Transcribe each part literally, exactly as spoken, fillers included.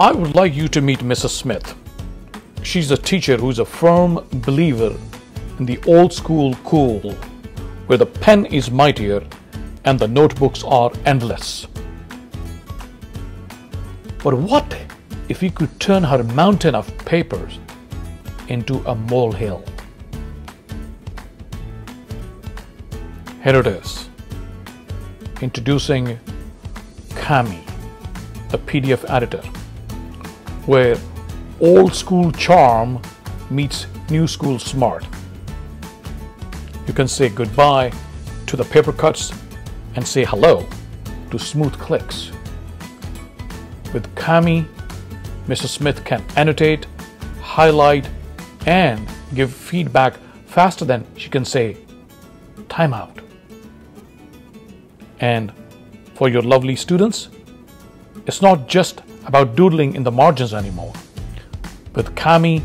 I would like you to meet Missus Smith. She's a teacher who's a firm believer in the old school cool, where the pen is mightier and the notebooks are endless. But what if we could turn her mountain of papers into a molehill? Here it is. Introducing Kami, the P D F editor, where old school charm meets new school smart. You can say goodbye to the paper cuts and say hello to smooth clicks. With Kami, Missus Smith can annotate, highlight, and give feedback faster than she can say timeout. And for your lovely students, it's not just about doodling in the margins anymore. With Kami,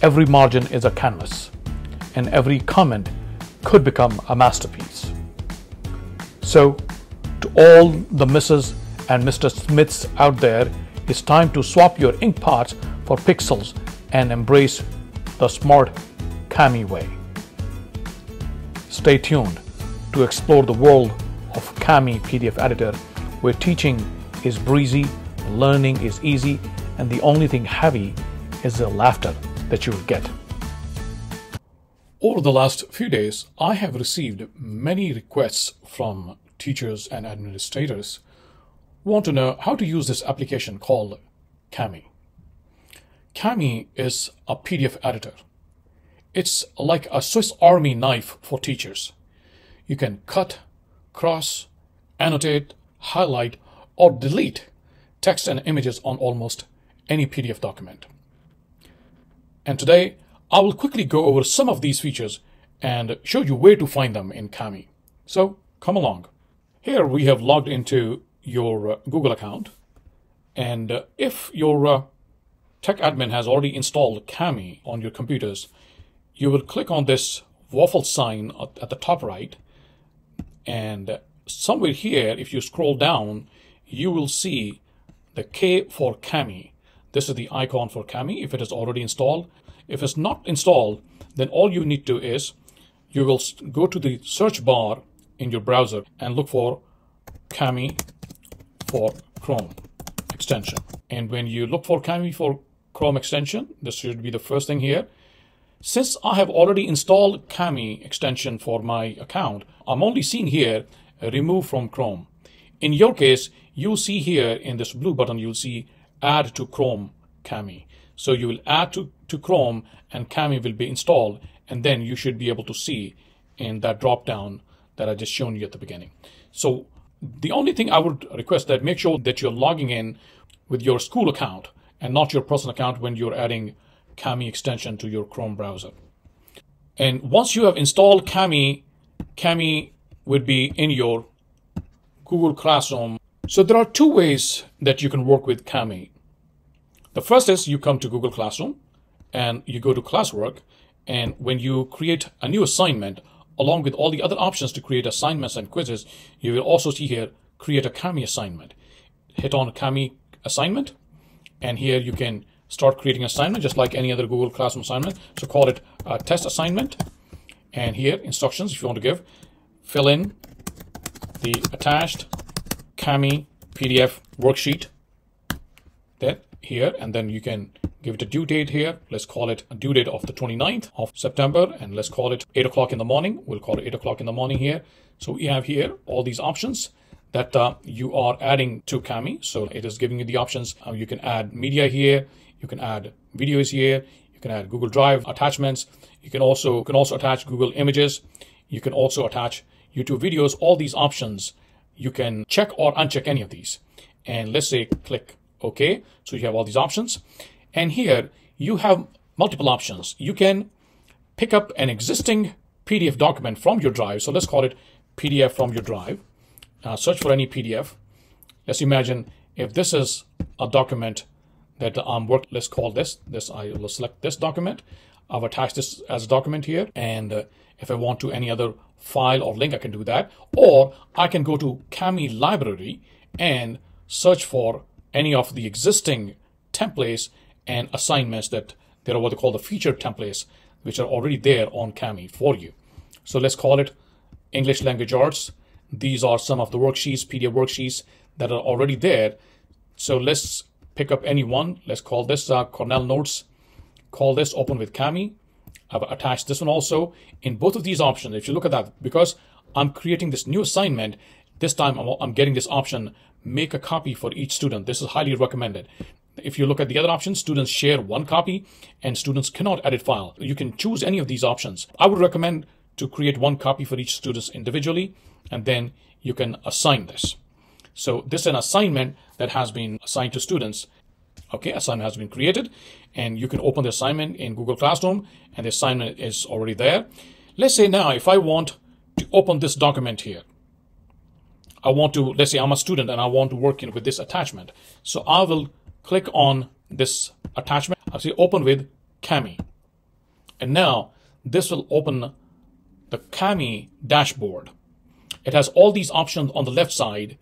every margin is a canvas, and every comment could become a masterpiece. So, to all the Missus and Mister Smiths out there, it's time to swap your ink pots for pixels and embrace the smart Kami way. Stay tuned to explore the world of Kami P D F Editor, where teaching is breezy, learning is easy, and the only thing heavy is the laughter that you will get. Over the last few days, I have received many requests from teachers and administrators who want to know how to use this application called Kami. Kami is a P D F editor. It's like a Swiss Army knife for teachers. You can cut, cross, annotate, highlight, or delete text and images on almost any P D F document. And today, I will quickly go over some of these features and show you where to find them in Kami. So come along. Here we have logged into your uh, Google account. And uh, if your uh, tech admin has already installed Kami on your computers, you will click on this waffle sign at, at the top right. And uh, somewhere here, if you scroll down, you will see the K for Kami. This is the icon for Kami if it is already installed. If it's not installed, then all you need to is you will go to the search bar in your browser and look for Kami for Chrome extension. And when you look for Kami for Chrome extension, this should be the first thing here. Since I have already installed Kami extension for my account, I'm only seeing here remove from Chrome. In your case, you'll see here in this blue button, you'll see add to Chrome Kami. So you will add to, to Chrome and Kami will be installed, and then you should be able to see in that drop down that I just shown you at the beginning. So the only thing I would request that make sure that you're logging in with your school account and not your personal account when you're adding Kami extension to your Chrome browser. And once you have installed Kami, Kami would be in your Google Classroom. So there are two ways that you can work with Kami. The first is you come to Google Classroom and you go to classwork, and when you create a new assignment along with all the other options to create assignments and quizzes, you will also see here create a Kami assignment. Hit on Kami assignment, and here you can start creating assignment just like any other Google Classroom assignment. So call it a test assignment, and here instructions if you want to give, fill in the attached Kami P D F worksheet that here, and then you can give it a due date here. Let's call it a due date of the twenty-ninth of September, and let's call it eight o'clock in the morning. We'll call it eight o'clock in the morning here. So we have here all these options that uh, you are adding to Kami. So it is giving you the options. Uh, you can add media here, you can add videos here, you can add Google Drive attachments. You can also, you can also attach Google Images. You can also attach YouTube videos. All these options, you can check or uncheck any of these. And let's say click OK. So you have all these options. And here you have multiple options. You can pick up an existing P D F document from your drive. So let's call it P D F from your drive. Uh, search for any P D F. Let's imagine if this is a document that I'm working, let's call this, this I will select this document. I've attached this as a document here. And uh, if I want to any other file or link, I can do that. Or I can go to Kami library and search for any of the existing templates and assignments that there are what they call the featured templates, which are already there on Kami for you. So let's call it English language arts. These are some of the worksheets, P D F worksheets that are already there. So let's pick up any one. Let's call this uh, Cornell Notes. Call this Open with Kami. I've attached this one also. In both of these options, if you look at that, because I'm creating this new assignment, this time I'm, I'm getting this option, make a copy for each student. This is highly recommended. If you look at the other options, students share one copy and students cannot edit file. You can choose any of these options. I would recommend to create one copy for each student individually, and then you can assign this. So this is an assignment that has been assigned to students. Okay, assignment has been created, and you can open the assignment in Google Classroom, and the assignment is already there. Let's say now if I want to open this document here, I want to, let's say I'm a student and I want to work in with this attachment. So I will click on this attachment. I'll say open with Kami. And now this will open the Kami dashboard. It has all these options on the left side.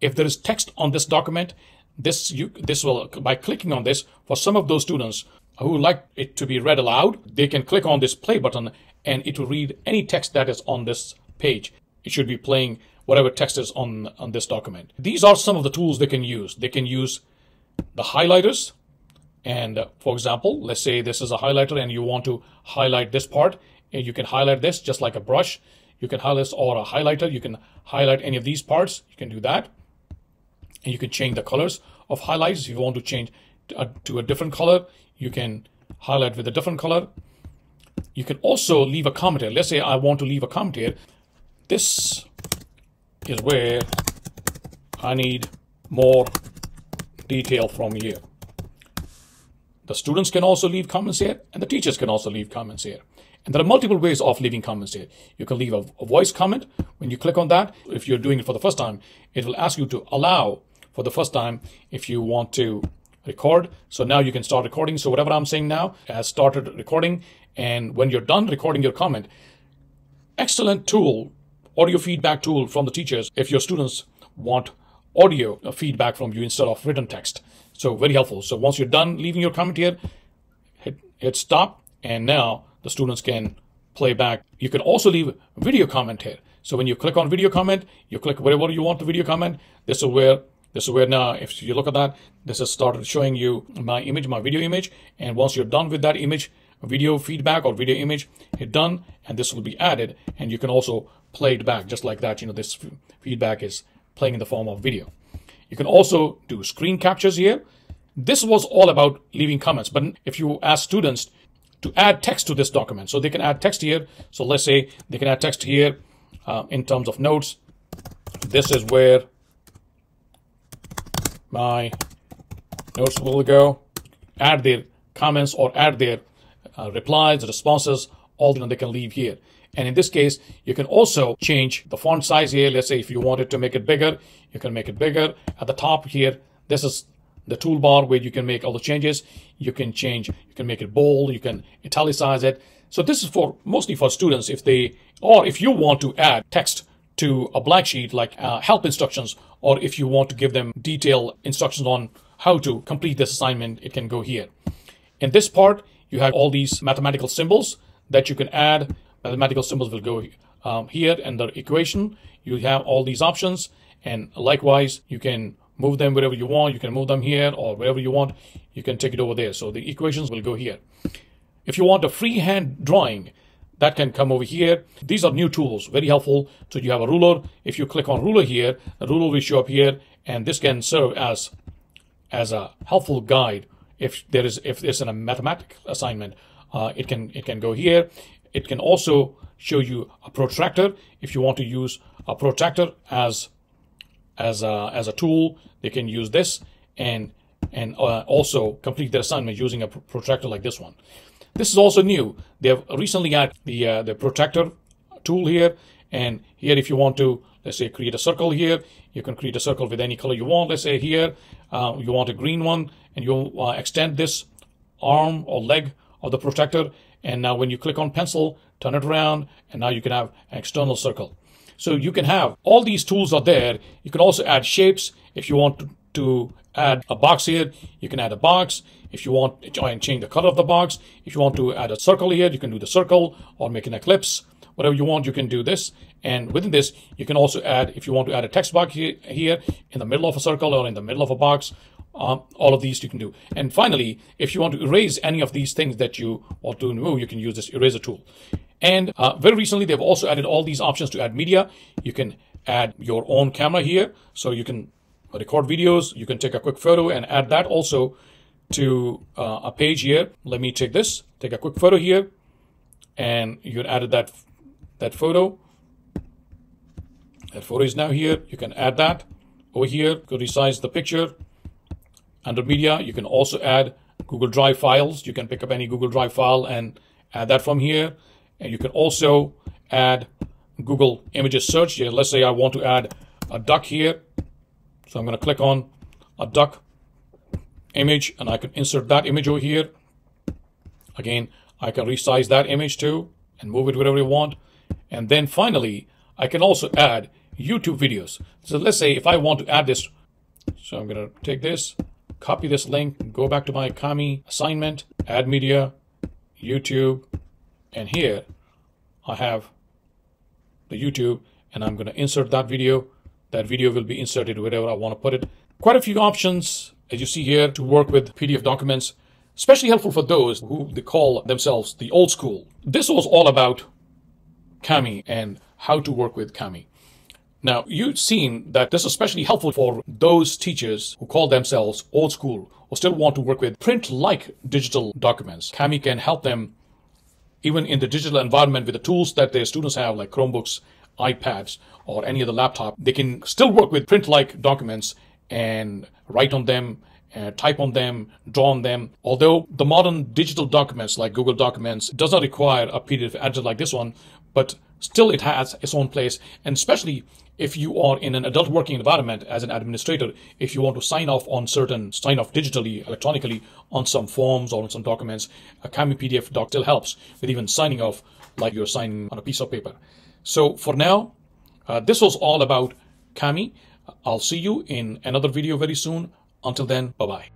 If there is text on this document, this you this will, by clicking on this, for some of those students who like it to be read aloud, they can click on this play button and it will read any text that is on this page. It should be playing whatever text is on, on this document. These are some of the tools they can use. They can use the highlighters. And uh, for example, let's say this is a highlighter and you want to highlight this part. And you can highlight this just like a brush. You can highlight this, or a highlighter. You can highlight any of these parts. You can do that. And you can change the colors of highlights. If you want to change to a, to a different color, you can highlight with a different color. You can also leave a comment here. Let's say I want to leave a comment here. This is where I need more detail from you. The students can also leave comments here, and the teachers can also leave comments here. And there are multiple ways of leaving comments here. You can leave a, a voice comment. When you click on that, if you're doing it for the first time, it will ask you to allow for the first time if you want to record. So now you can start recording. So whatever I'm saying now has started recording. And when you're done recording your comment, excellent tool, audio feedback tool from the teachers if your students want audio feedback from you instead of written text. So very helpful. So once you're done leaving your comment here, hit, hit stop. And now the students can play back. You can also leave a video comment here. So when you click on video comment, you click wherever you want the video comment. This is where, this is where now, if you look at that, this has started showing you my image, my video image. And once you're done with that image, video feedback or video image, hit done, and this will be added. And you can also play it back just like that. You know, this feedback is playing in the form of video. You can also do screen captures here. This was all about leaving comments, but if you ask students to add text to this document, so they can add text here. So let's say they can add text here uh, in terms of notes. This is where my notes will go. Add their comments or add their uh, replies, responses, all that they can leave here. And in this case, you can also change the font size here. Let's say if you wanted to make it bigger, you can make it bigger. At the top here, this is the toolbar where you can make all the changes. You can change, you can make it bold, you can italicize it. So this is for mostly for students if they, or if you want to add text to a blank sheet like uh, help instructions, or if you want to give them detailed instructions on how to complete this assignment, it can go here. In this part, you have all these mathematical symbols that you can add. Mathematical symbols will go um, here, and the equation. You have all these options, and likewise, you can move them wherever you want. You can move them here or wherever you want. You can take it over there. So the equations will go here. If you want a freehand drawing, that can come over here. These are new tools, very helpful. So you have a ruler. If you click on ruler here, the ruler will show up here, and this can serve as, as a helpful guide. If there is, if there's a mathematical assignment, uh, it can, it can go here. It can also show you a protractor. If you want to use a protractor as as a, as a tool, they can use this and and uh, also complete their assignment using a protractor like this one. This is also new. They have recently added the uh, the protractor tool here. And here, if you want to, let's say, create a circle here, you can create a circle with any color you want. Let's say here uh, you want a green one, and you uh, extend this arm or leg of the protractor. And now when you click on pencil, turn it around, and now you can have an external circle. So you can have all these tools are there. You can also add shapes if you want to, to add a box here, you can add a box. If you want to try and change the color of the box, if you want to add a circle here, you can do the circle or make an ellipse. Whatever you want, you can do this. And within this, you can also add, if you want to add a text box here, here in the middle of a circle or in the middle of a box, um, all of these you can do. And finally, if you want to erase any of these things that you want to remove, you can use this eraser tool. And uh, very recently, they've also added all these options to add media. You can add your own camera here, so you can record videos, you can take a quick photo and add that also to uh, a page here. Let me take this, take a quick photo here, and you can add that that photo. That photo is now here. You can add that over here. Go resize the picture. Under media, you can also add Google Drive files. You can pick up any Google Drive file and add that from here. And you can also add Google Images search here. Let's say I want to add a duck here. So I'm going to click on a duck image, and I can insert that image over here. Again, I can resize that image too and move it wherever you want. And then finally, I can also add YouTube videos. So let's say if I want to add this, so I'm going to take this, copy this link, go back to my Kami assignment, add media, YouTube, and here I have the YouTube, and I'm going to insert that video. That video will be inserted wherever I want to put it. Quite a few options, as you see here, to work with P D F documents, especially helpful for those who they call themselves the old school. This was all about Kami and how to work with Kami. Now, you've seen that this is especially helpful for those teachers who call themselves old school or still want to work with print-like digital documents. Kami can help them even in the digital environment with the tools that their students have, like Chromebooks, iPads, or any other laptop. They can still work with print-like documents and write on them, uh, type on them, draw on them. Although the modern digital documents like Google Documents does not require a P D F editor like this one, but still it has its own place. And especially if you are in an adult working environment as an administrator, if you want to sign off on certain, sign off digitally, electronically on some forms or on some documents, a Kami P D F doc still helps with even signing off like you're signing on a piece of paper. So for now, uh, this was all about Kami. I'll see you in another video very soon. Until then, bye-bye.